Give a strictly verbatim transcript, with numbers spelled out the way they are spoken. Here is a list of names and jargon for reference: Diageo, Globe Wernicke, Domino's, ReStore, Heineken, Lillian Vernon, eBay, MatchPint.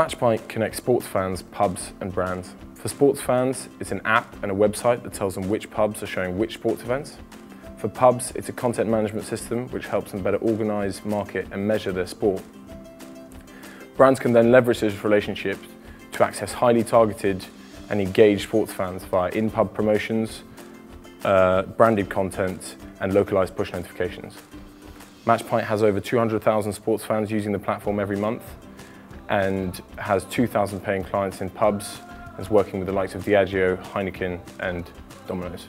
MatchPint connects sports fans, pubs and brands. For sports fans, it's an app and a website that tells them which pubs are showing which sports events. For pubs, it's a content management system which helps them better organise, market and measure their sport. Brands can then leverage this relationship to access highly targeted and engaged sports fans via in-pub promotions, uh, branded content and localised push notifications. MatchPint has over two hundred thousand sports fans using the platform every month and has two thousand paying clients in pubs and is working with the likes of Diageo, Heineken and Domino's.